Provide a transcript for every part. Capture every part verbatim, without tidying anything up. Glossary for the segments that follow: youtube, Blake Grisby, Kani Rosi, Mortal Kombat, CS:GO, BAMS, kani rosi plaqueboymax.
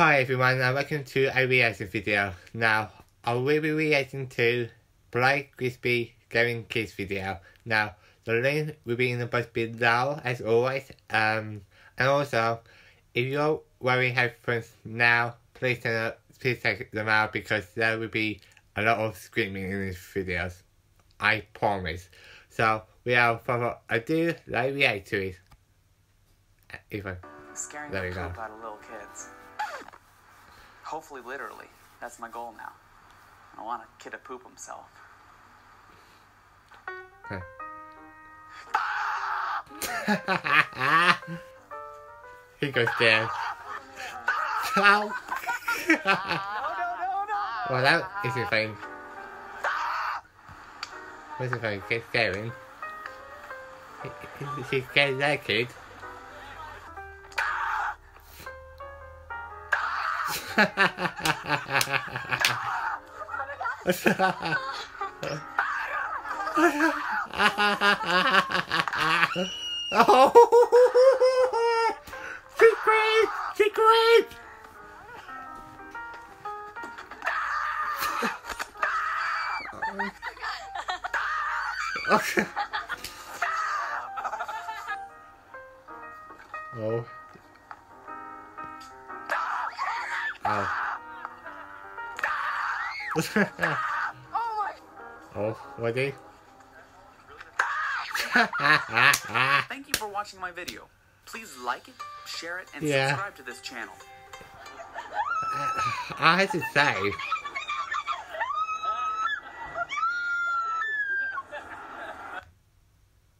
Hi everyone and welcome to a reaction video. Now I will be reacting to Blake Grisby Going Kids video. Now the link will be in the box below as always. Um and also if you're wearing headphones now, please turn up, please take them out because there will be a lot of screaming in these videos. I promise. So without further ado, let's react to it. If I scaring the crap out of little kids. Hopefully, literally. That's my goal now. I don't want a kid to poop himself. Huh. He goes down. Ow! No, no, no, no! Well, that isn't fine. What's the phone? Get going. She's scared of that kid. Oh, she's great! She's great! Oh. Oh. Oh, what day? Thank you for watching my video. Please like it, share it, and yeah. Subscribe to this channel. I, I have to say.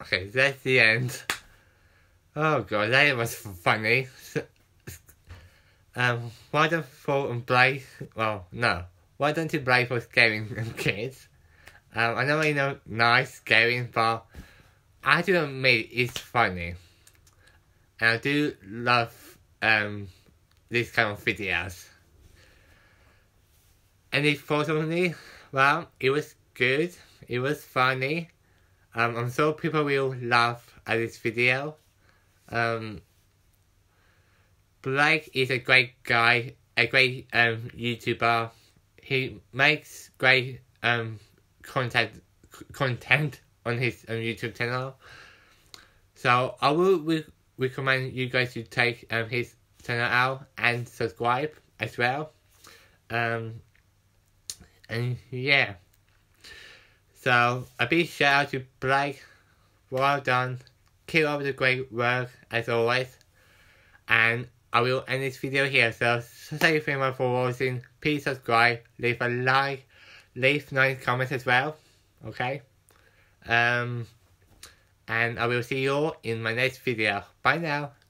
Okay, that's the end. Oh god, that was funny. Um, why don't Paul and Blake, well, no, why don't you blame for scaring kids? Um, I know you know nice scaring, but I do admit it's funny. And I do love, um, these kind of videos. And it fortunately, well, it was good, it was funny. Um, I'm sure people will laugh at this video. Um, Blake is a great guy, a great um YouTuber. He makes great um content content on his um, YouTube channel. So I would re recommend you guys to take um his channel out and subscribe as well. Um and yeah. So a big shout out to Blake. Well done. Keep up the great work as always. And I will end this video here, so thank you very much for watching. Please subscribe, leave a like, leave nice comments as well, okay? Um, and I will see you all in my next video. Bye now.